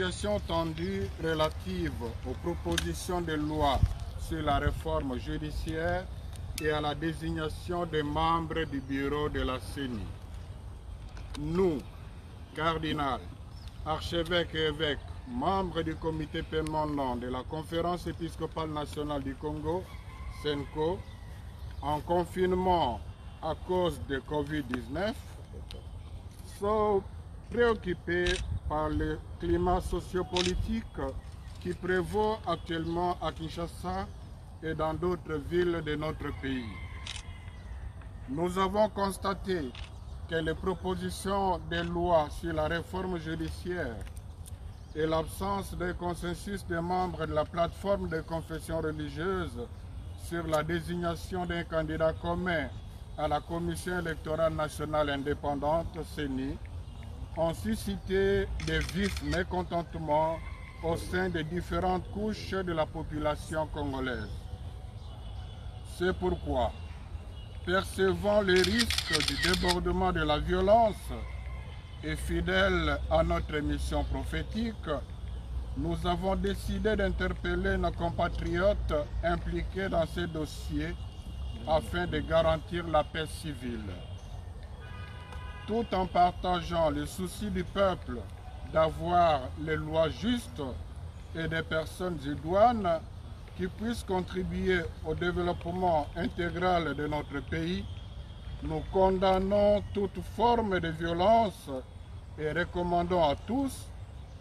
discussion tendue relative aux propositions de loi sur la réforme judiciaire et à la désignation des membres du bureau de la CENI. Nous, cardinal, archevêque et évêque, membres du comité permanent de la Conférence épiscopale nationale du Congo, SEMCO, en confinement à cause de Covid-19, sont préoccupés par le climat sociopolitique qui prévaut actuellement à Kinshasa et dans d'autres villes de notre pays. Nous avons constaté que les propositions de loi sur la réforme judiciaire et l'absence de consensus des membres de la plateforme de confession religieuse sur la désignation d'un candidat commun à la Commission électorale nationale indépendante, CENI, ont suscité des vifs mécontentements au sein des différentes couches de la population congolaise. C'est pourquoi, percevant les risques du débordement de la violence et fidèles à notre mission prophétique, nous avons décidé d'interpeller nos compatriotes impliqués dans ces dossiers afin de garantir la paix civile. Tout en partageant le souci du peuple d'avoir les lois justes et des personnes idoines qui puissent contribuer au développement intégral de notre pays, nous condamnons toute forme de violence et recommandons à tous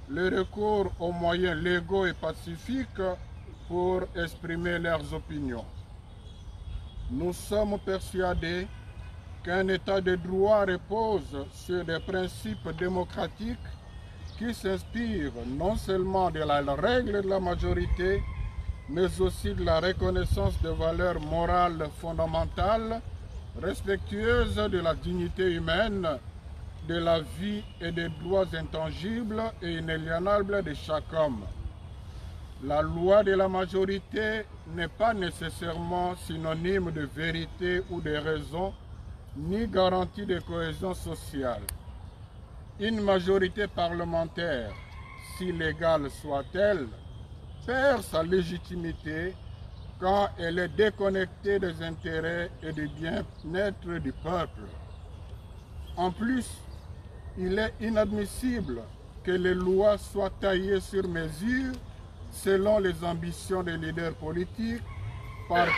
le recours aux moyens légaux et pacifiques pour exprimer leurs opinions. Nous sommes persuadés qu'un état de droit repose sur des principes démocratiques qui s'inspirent non seulement de la règle de la majorité, mais aussi de la reconnaissance de valeurs morales fondamentales, respectueuses de la dignité humaine, de la vie et des droits intangibles et inaliénables de chaque homme. La loi de la majorité n'est pas nécessairement synonyme de vérité ou de raison, ni garantie de cohésion sociale. Une majorité parlementaire, si légale soit-elle, perd sa légitimité quand elle est déconnectée des intérêts et du bien-être du peuple. En plus, il est inadmissible que les lois soient taillées sur mesure selon les ambitions des leaders politiques, partis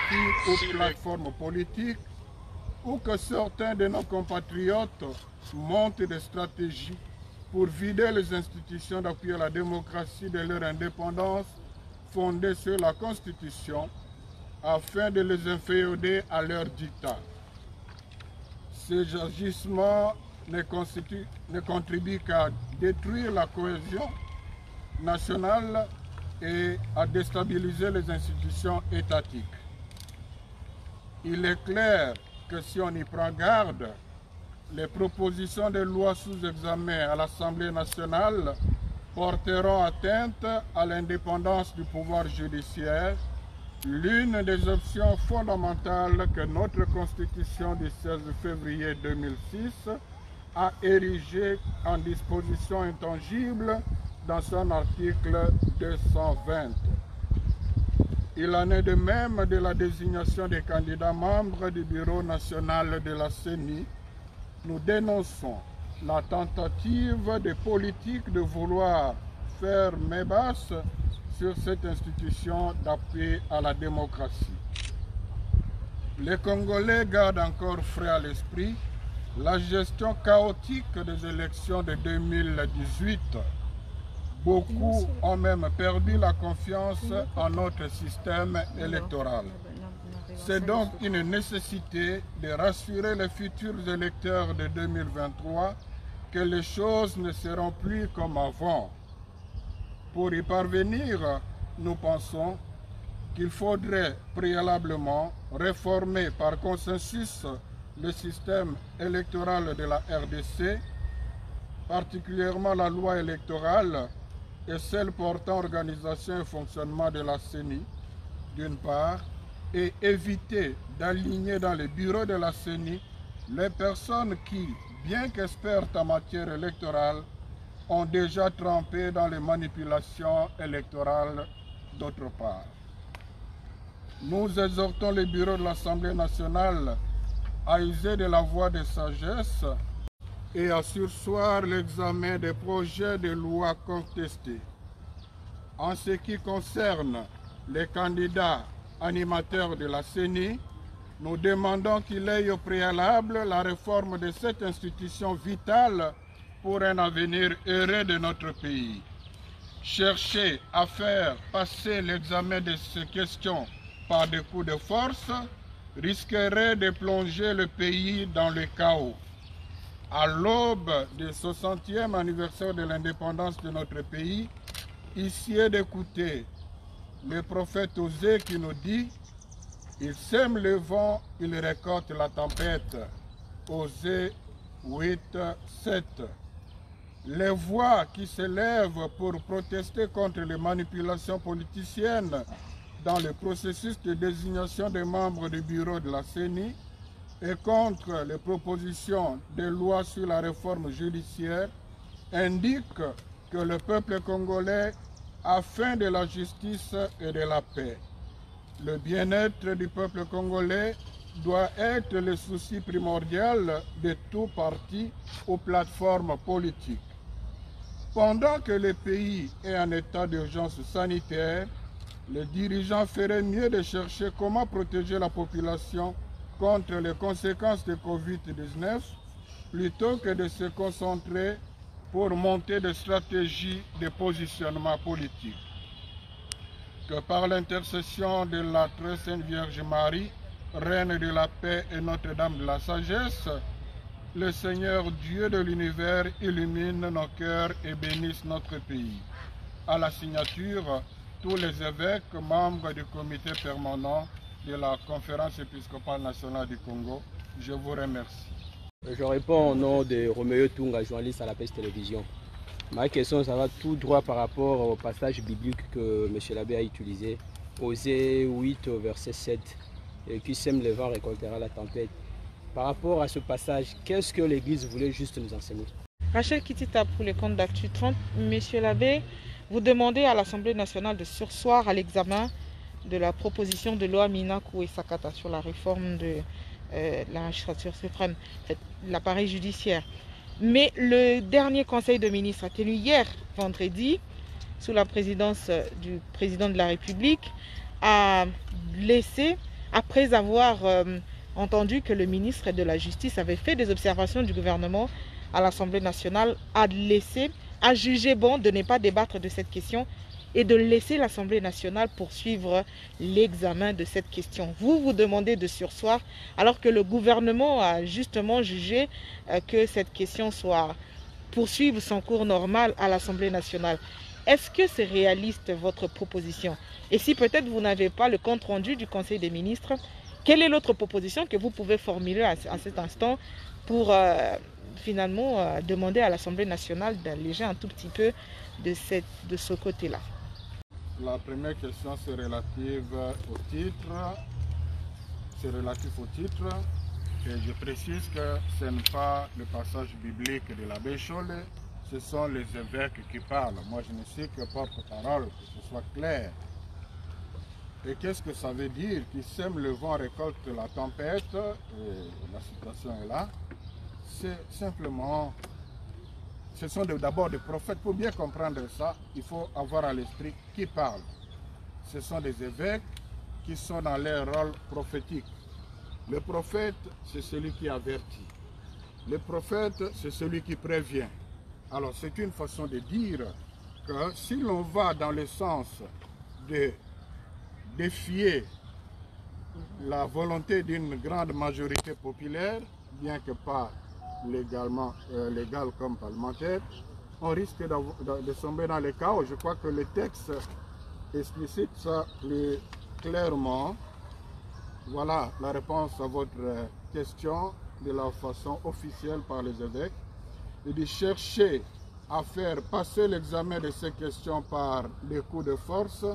ou plateformes politiques, ou que certains de nos compatriotes montent des stratégies pour vider les institutions d'appui à la démocratie de leur indépendance fondée sur la Constitution, afin de les inféoder à leur dictat. Ces agissements ne contribuent qu'à détruire la cohésion nationale et à déstabiliser les institutions étatiques. Il est clair que si on y prend garde, les propositions de loi sous examen à l'Assemblée nationale porteront atteinte à l'indépendance du pouvoir judiciaire, l'une des options fondamentales que notre Constitution du 16 février 2006 a érigée en disposition intangible dans son article 220. Il en est de même de la désignation des candidats membres du Bureau national de la CENI. Nous dénonçons la tentative des politiques de vouloir faire main basse sur cette institution d'appui à la démocratie. Les Congolais gardent encore frais à l'esprit la gestion chaotique des élections de 2018. Beaucoup ont même perdu la confiance en notre système électoral. C'est donc une nécessité de rassurer les futurs électeurs de 2023 que les choses ne seront plus comme avant. Pour y parvenir, nous pensons qu'il faudrait préalablement réformer par consensus le système électoral de la RDC, particulièrement la loi électorale et celle portant organisation et fonctionnement de la CENI, d'une part, et éviter d'aligner dans les bureaux de la CENI les personnes qui, bien qu'expertes en matière électorale, ont déjà trempé dans les manipulations électorales d'autre part. Nous exhortons les bureaux de l'Assemblée nationale à user de la voie de sagesse et à surseoir l'examen des projets de loi contestés. En ce qui concerne les candidats animateurs de la CENI, nous demandons qu'il ait au préalable la réforme de cette institution vitale pour un avenir heureux de notre pays. Chercher à faire passer l'examen de ces questions par des coups de force risquerait de plonger le pays dans le chaos. À l'aube du 60e anniversaire de l'indépendance de notre pays, ici est d'écouter le prophète Osée qui nous dit « Il sème le vent, il récolte la tempête » Osée 8, 7. Les voix qui s'élèvent pour protester contre les manipulations politiciennes dans le processus de désignation des membres du bureau de la CENI et contre les propositions de loi sur la réforme judiciaire indiquent que le peuple congolais a faim de la justice et de la paix. Le bien-être du peuple congolais doit être le souci primordial de tout parti ou plateforme politique. Pendant que le pays est en état d'urgence sanitaire, les dirigeants feraient mieux de chercher comment protéger la population contre les conséquences de Covid-19 plutôt que de se concentrer pour monter des stratégies de positionnement politique. Que par l'intercession de la très sainte Vierge Marie, Reine de la paix et Notre-Dame de la sagesse, le Seigneur Dieu de l'univers illumine nos cœurs et bénisse notre pays. À la signature, tous les évêques, membres du comité permanent de la Conférence épiscopale nationale du Congo, je vous remercie. Je réponds au nom de Roméo Tunga, journaliste à la MNT Télévision. Ma question, ça va tout droit par rapport au passage biblique que M. l'abbé a utilisé, Osée 8, verset 7. « Qui sème le vent récoltera la tempête ». Par rapport à ce passage, qu'est-ce que l'Église voulait juste nous enseigner? Rachel Kitita pour le compte d'Actu 30. Monsieur l'abbé, vous demandez à l'Assemblée nationale de surseoir à l'examen de la proposition de loi Minaku et Sakata sur la réforme de la magistrature suprême, l'appareil judiciaire. Mais le dernier conseil de ministres a tenu hier, vendredi, sous la présidence du président de la République, a laissé... Après avoir entendu que le ministre de la Justice avait fait des observations du gouvernement à l'Assemblée nationale, a jugé bon de ne pas débattre de cette question et de laisser l'Assemblée nationale poursuivre l'examen de cette question. Vous vous demandez de surseoir alors que le gouvernement a justement jugé que cette question poursuive son cours normal à l'Assemblée nationale. Est-ce que c'est réaliste votre proposition? Et si peut-être vous n'avez pas le compte-rendu du Conseil des ministres, quelle est l'autre proposition que vous pouvez formuler à cet instant pour finalement demander à l'Assemblée nationale d'alléger un tout petit peu de ce côté-là? La première question, c'est relatif au titre. Et je précise que ce n'est pas le passage biblique de l'abbé Chollet. Ce sont les évêques qui parlent. Moi, je ne suis que porte-parole, que ce soit clair. Et qu'est-ce que ça veut dire? Qui sème le vent récolte la tempête, et la citation est là. C'est simplement, ce sont d'abord des prophètes. Pour bien comprendre ça, il faut avoir à l'esprit qui parle. Ce sont des évêques qui sont dans leur rôle prophétique. Le prophète, c'est celui qui avertit. Le prophète, c'est celui qui prévient. Alors, c'est une façon de dire que si l'on va dans le sens de défier la volonté d'une grande majorité populaire, bien que pas légale comme parlementaire, on risque de sombrer dans le chaos. Je crois que le texte explicite ça plus clairement. Voilà la réponse à votre question de la façon officielle par les évêques. Et de chercher à faire passer l'examen de ces questions par des coups de force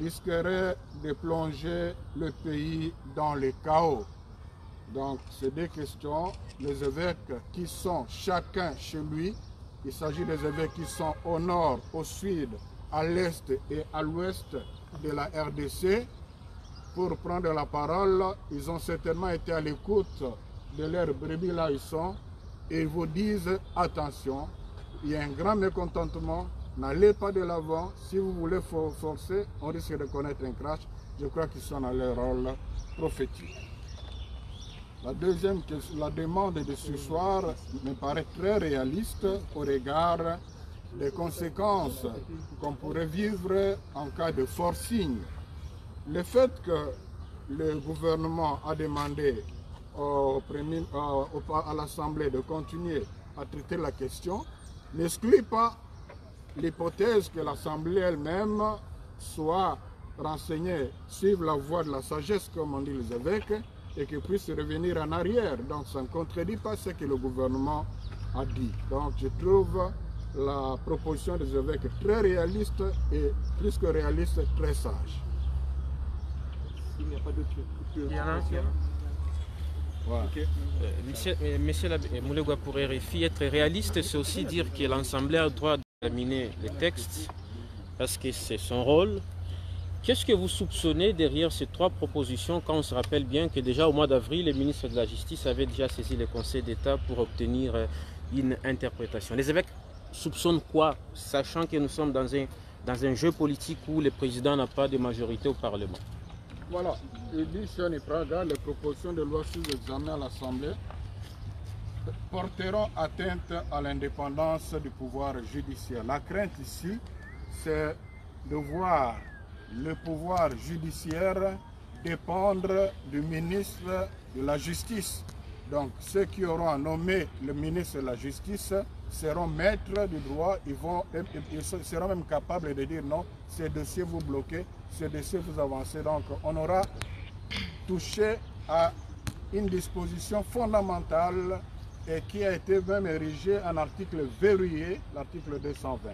risquerait de plonger le pays dans le chaos. Donc, c'est des questions, les évêques qui sont chacun chez lui Il s'agit des évêques qui sont au nord, au sud, à l'est et à l'ouest de la RDC. Pour prendre la parole, ils ont certainement été à l'écoute de leurs brebis là où ils sont et ils vous disent attention, il y a un grand mécontentement, n'allez pas de l'avant, si vous voulez forcer, on risque de connaître un crash. Je crois qu'ils sont dans leur rôle prophétique. La deuxième, la demande de ce soir me paraît très réaliste au regard des conséquences qu'on pourrait vivre en cas de forcing. Le fait que le gouvernement a demandé à l'Assemblée de continuer à traiter la question n'exclut pas l'hypothèse que l'Assemblée elle-même soit renseignée, suive la voie de la sagesse, comme on dit les évêques, et qu'ils puissent revenir en arrière. Donc ça ne contredit pas ce que le gouvernement a dit. Donc je trouve la proposition des évêques très réaliste et plus que réaliste, très sage. Il n'y a pas d'autres questions. Voilà. Okay. Monsieur Moulegua, pour RFI, être réaliste, c'est aussi dire que l'Assemblée a le droit d'examiner les textes parce que c'est son rôle. Qu'est-ce que vous soupçonnez derrière ces trois propositions quand on se rappelle bien que déjà au mois d'avril, le ministre de la Justice avait déjà saisi le Conseil d'État pour obtenir une interprétation? Les évêques soupçonnent quoi, sachant que nous sommes dans un jeu politique où le président n'a pas de majorité au Parlement? Voilà, il dit Chani Praga, les propositions de loi sous examen à l'Assemblée porteront atteinte à l'indépendance du pouvoir judiciaire. La crainte ici, c'est de voir le pouvoir judiciaire dépendre du ministre de la Justice. Donc ceux qui auront nommé le ministre de la Justice seront maîtres du droit, ils seront même capables de dire non, ces dossiers vous bloquez, ces dossiers vous avancez. Donc on aura touché à une disposition fondamentale et qui a été même érigée en article verrouillé, l'article 220.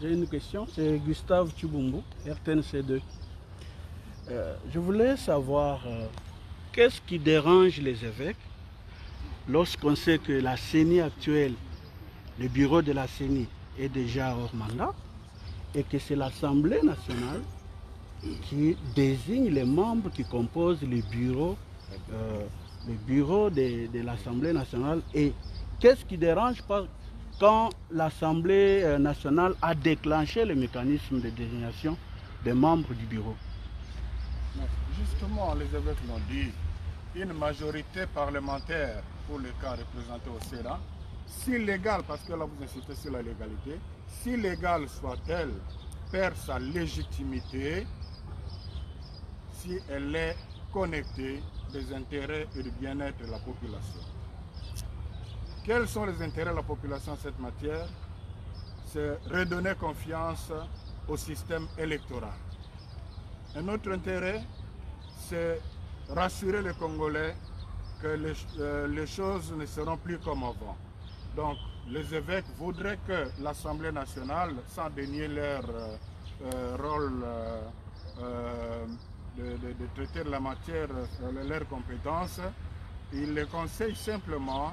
J'ai une question, c'est Gustave Tchoubumbu, RTNC2. Je voulais savoir qu'est-ce qui dérange les évêques lorsqu'on sait que la CENI actuelle, le bureau de la CENI est déjà hors mandat et que c'est l'Assemblée nationale qui désigne les membres qui composent le bureau de l'Assemblée nationale. Et qu'est-ce qui dérange pas quand l'Assemblée nationale a déclenché le mécanisme de désignation des membres du bureau? Justement, les évêques l'ont dit, une majorité parlementaire pour le cas représenté au Sénat, si légale, parce que là vous insistez sur la légalité, si légale soit-elle, perd sa légitimité si elle est connectée des intérêts et du bien-être de la population. Quels sont les intérêts de la population en cette matière? C'est redonner confiance au système électoral. Un autre intérêt, c'est rassurer les Congolais que les choses ne seront plus comme avant. Donc, les évêques voudraient que l'Assemblée nationale, sans dénier leur rôle de traiter de la matière, leurs compétences, ils les conseillent simplement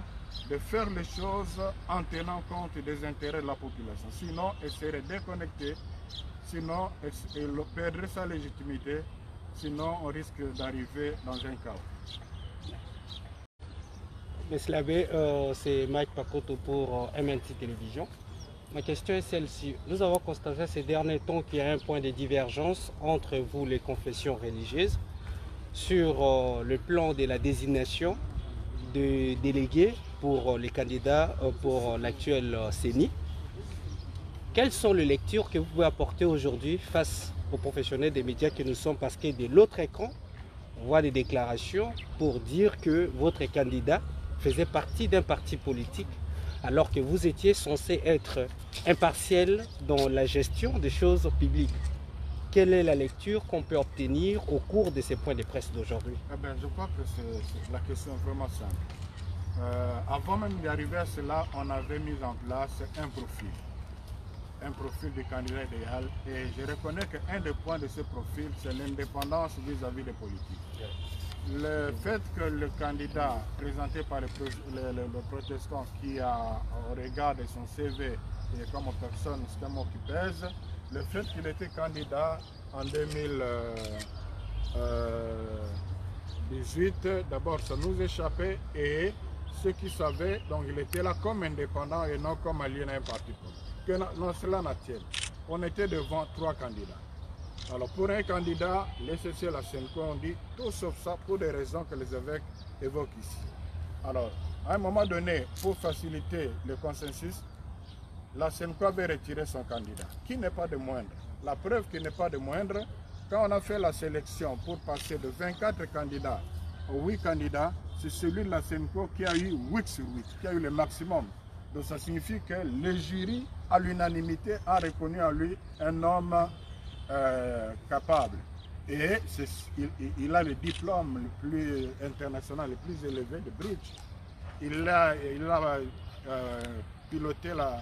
de faire les choses en tenant compte des intérêts de la population. Sinon, elle serait déconnectée, sinon, elle perdrait sa légitimité, sinon, on risque d'arriver dans un chaos. Monsieur l'abbé, c'est Mike Pacoto pour MNT Télévision. Ma question est celle-ci. Nous avons constaté ces derniers temps qu'il y a un point de divergence entre vous, les confessions religieuses, sur le plan de la désignation de délégués pour les candidats pour l'actuelle CENI. Quelles sont les lectures que vous pouvez apporter aujourd'hui face aux professionnels des médias que nous sommes, parce que de l'autre écran, on voit des déclarations pour dire que votre candidat faisait partie d'un parti politique alors que vous étiez censé être impartiel dans la gestion des choses publiques. Quelle est la lecture qu'on peut obtenir au cours de ces points de presse d'aujourd'hui? Je crois que c'est la question vraiment simple. Avant même d'arriver à cela, on avait mis en place un profil du candidat idéal, et je reconnais qu'un des points de ce profil, c'est l'indépendance vis-à-vis des politiques. Le fait que le candidat présenté par le protestant qui a, au regard de son CV et comme personne, c'est un mot qui pèse, le fait qu'il était candidat en 2018, d'abord ça nous échappait et ceux qui savaient, donc il était là comme indépendant et non comme allié à un parti politique. Non, cela n'attire. On était devant 3 candidats. Alors pour un candidat, l'ECC et la CENCO ont dit tout sauf ça pour des raisons que les évêques évoquent ici. Alors, à un moment donné, pour faciliter le consensus, la CENCO avait retiré son candidat, qui n'est pas de moindre. La preuve qui n'est pas de moindre, quand on a fait la sélection pour passer de 24 candidats aux 8 candidats, c'est celui de la SEMCO qui a eu 8 sur 8, qui a eu le maximum. Donc ça signifie que le jury, à l'unanimité, a reconnu en lui un homme capable. Et il a le diplôme le plus international, le plus élevé de bridge. Il a piloté la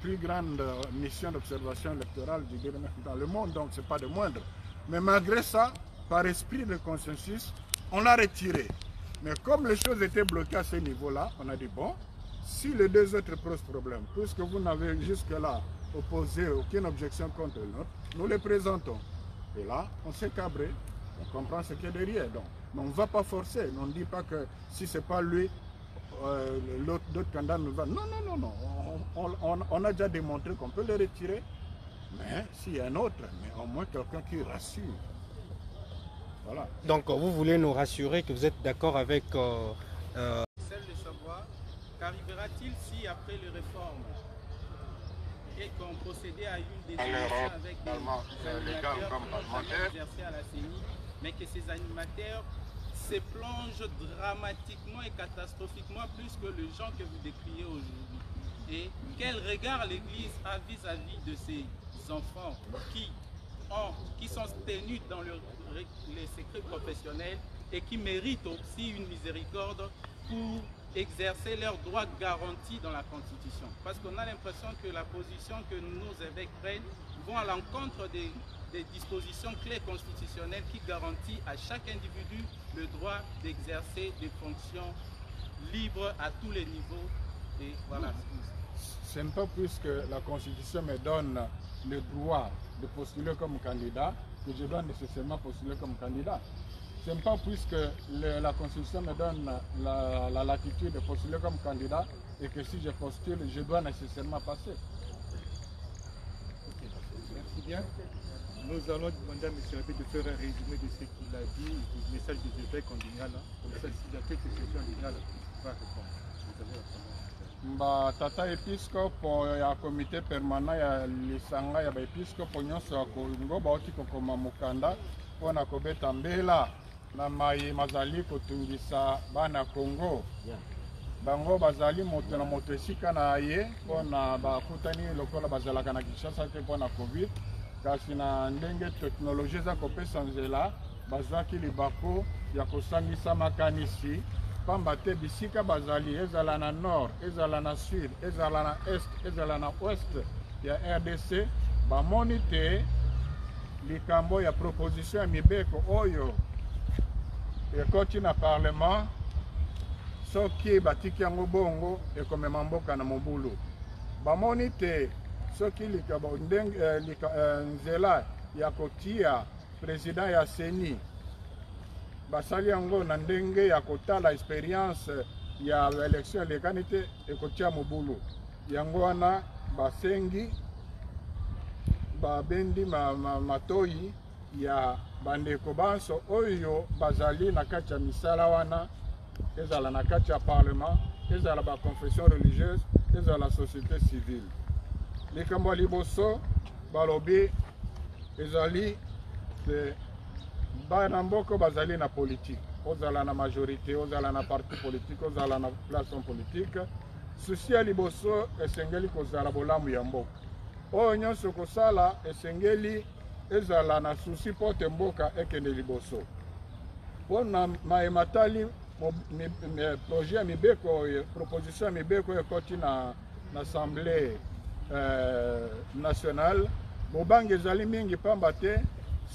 plus grande mission d'observation électorale du gouvernement dans le monde, donc ce n'est pas de moindre. Mais malgré ça, par esprit de consensus, on l'a retiré. Mais comme les choses étaient bloquées à ce niveau-là, on a dit bon, si les deux autres posent problème, puisque vous n'avez jusque-là opposé aucune objection contre l'autre, nous les présentons. Et là, on s'est cabré, on comprend ce qu'il y a derrière. Donc, mais on ne va pas forcer, on ne dit pas que si ce n'est pas lui, d'autres candidats nous va. Non, non, non, non. On a déjà démontré qu'on peut le retirer, mais s'il y a un autre, mais au moins quelqu'un qui rassure. Voilà. Donc vous voulez nous rassurer que vous êtes d'accord avec... Celle de savoir, qu'arrivera-t-il si après les réformes et qu'on procédait à une désignation avec des animateurs comme exercés à la CENI, mais que ces animateurs se plongent dramatiquement et catastrophiquement plus que les gens que vous décriez aujourd'hui? Et quel regard l'Église a vis-à-vis de ces enfants qui sont tenus dans les secrets professionnels et qui méritent aussi une miséricorde pour exercer leurs droits garantis dans la Constitution. Parce qu'on a l'impression que la position que nos évêques prennent vont à l'encontre des dispositions clés constitutionnelles qui garantissent à chaque individu le droit d'exercer des fonctions libres à tous les niveaux. Et voilà. C'est un peu plus que la Constitution me donne le droit de postuler comme candidat, que je dois nécessairement postuler comme candidat. Ce n'est pas puisque la Constitution me donne la latitude de postuler comme candidat et que si je postule, je dois nécessairement passer. Okay. Merci bien. Nous allons demander à M. l'abbé de faire un résumé de ce qu'il a dit, du message des évêques en général. Comme ça, s'il y a quelques questions en général, il va répondre. Vous avez la parole. Tata épiscopo ya comité permanent ya lisanga ya baepiscopo nyonso ya Kongo bauti kokoma mukanda mpona kobeta mbela na mayi mazali kotungisa bana Kongo bango bazali moto na moto esika na ye mpona bakutani lokola bazalaka na Kinshasa te mpona COVID kasi na ndenge teknoloji eza kopesa nzela bazaki libako ya kosangisa makanisi. Pambate bisika bazali, ezala na nord, ezala na sud, ezala na est, ezala na ouest ya RDC, bamoni te likambo ya proposition ya mibeko oyo ekoti na parlement soki batiki yango bongo ekomema mboka na mobulu. Bamoni te soki nzela ya kotia président ya CENI basali yango na ndenge ya kotala expérience ya élection elekani te ekotia mobulu yango wana basengi babendi matoyi ya bandeko banso oyo bazali na kati ya misala wana ezala na kati ya parlement ezala ba confession religieuse ezala la société civile likambo liboso balobi ezali te Banamboko bazali na politique, ozala na majorité, ozala na parti politique, ozala na plation politique. Souci ya liboso esengeli kozala bolamu ya mboka. Oyo nyonso kosala esengeli ezala na souci pote mboka ekende liboso. Pona maematali projet ya mibeko, proposition ya mibeko ekoti na assemblée nationale. Bobange ezali mingi pamba te.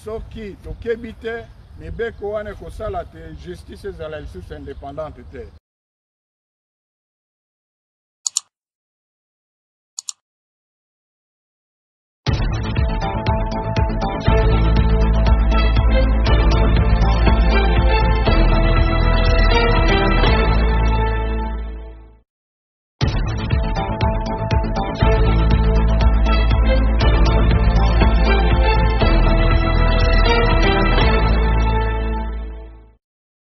Soki tokebite Nebeko wana kosala te justice ezala lisusu indépendante te.